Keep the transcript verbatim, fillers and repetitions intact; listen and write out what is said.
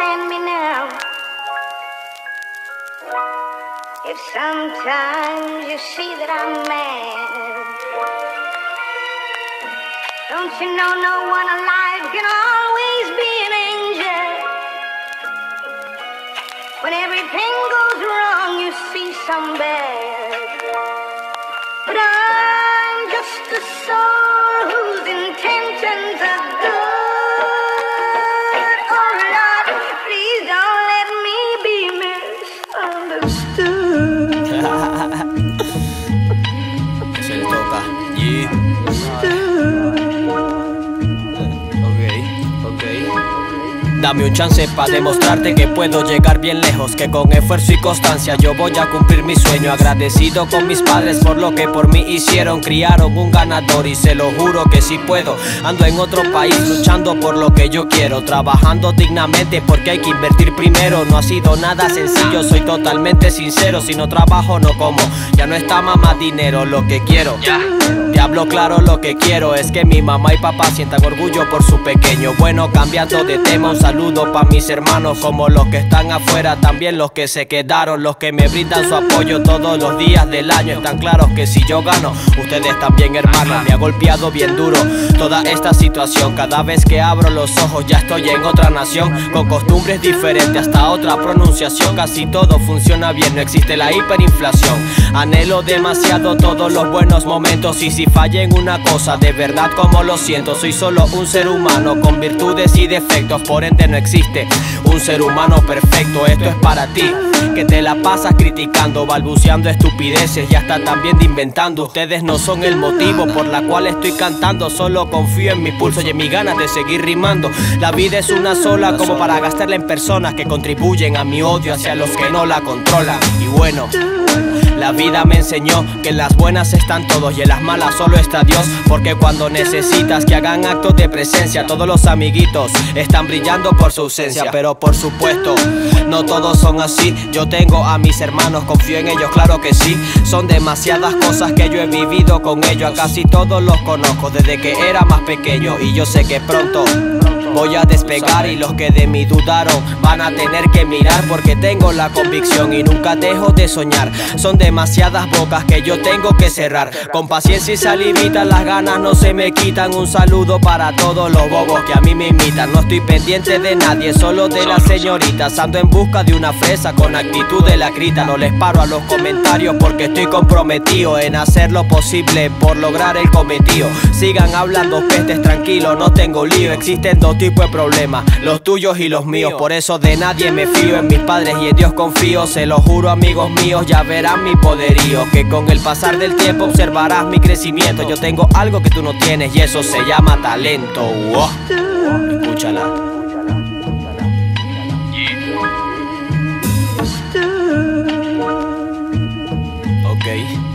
understand me now. If sometimes you see that I'm mad, don't you know no one alive can always be an angel? When everything goes wrong, you see some bad, but I'm just a soul whose intentions are good. Dame un chance pa' demostrarte que puedo llegar bien lejos, que con esfuerzo y constancia yo voy a cumplir mi sueño. Agradecido con mis padres por lo que por mí hicieron, criaron un ganador y se lo juro que sí puedo. Ando en otro país luchando por lo que yo quiero, trabajando dignamente porque hay que invertir primero. No ha sido nada sencillo, soy totalmente sincero, si no trabajo no como. Ya no está mamá dinero lo que quiero, ya. Te hablo claro, lo que quiero es que mi mamá y papá sientan orgullo por su pequeño. Bueno, cambiando de tema, un saludo pa' mis hermanos, como los que están afuera, también los que se quedaron, los que me brindan su apoyo todos los días del año. Están claros que si yo gano, ustedes también, hermanos. Me ha golpeado bien duro toda esta situación, cada vez que abro los ojos ya estoy en otra nación, con costumbres diferentes, hasta otra pronunciación. Casi todo funciona bien, no existe la hiperinflación. Anhelo demasiado todos los buenos momentos, y si falla en una cosa, de verdad como lo siento. Soy solo un ser humano con virtudes y defectos, por ende no existe un ser humano perfecto. Esto es para ti, que te la pasas criticando, balbuceando estupideces y hasta también inventando. Ustedes no son el motivo por la cual estoy cantando, solo confío en mi pulso y en mis ganas de seguir rimando. La vida es una sola como para gastarla en personas que contribuyen a mi odio hacia los que no la controlan. Y bueno, la vida me enseñó que en las buenas están todos y en las malas solo está Dios, porque cuando necesitas que hagan actos de presencia, todos los amiguitos están brillando por su ausencia. Pero por supuesto, no todos son así. Yo tengo a mis hermanos, confío en ellos, claro que sí. Son demasiadas cosas que yo he vivido con ellos, a casi todos los conozco desde que era más pequeño. Y yo sé que pronto voy a despegar, y los que de mí dudaron van a tener que mirar, porque tengo la convicción y nunca dejo de soñar. Son demasiadas bocas que yo tengo que cerrar, con paciencia y salivita las ganas no se me quitan. Un saludo para todos los bobos que a mí me imitan. No estoy pendiente de nadie, solo de las señoritas. Ando en busca de una fresa con actitud de la grita. No les paro a los comentarios porque estoy comprometido en hacer lo posible por lograr el cometido. Sigan hablando pestes, tranquilo, no tengo lío. Existen dos tipo de problemas, los tuyos y los míos, por eso de nadie me fío, en mis padres y en Dios confío. Se lo juro, amigos míos, ya verán mi poderío, que con el pasar del tiempo observarás mi crecimiento. Yo tengo algo que tú no tienes y eso se llama talento. Oh, escúchala. Ok.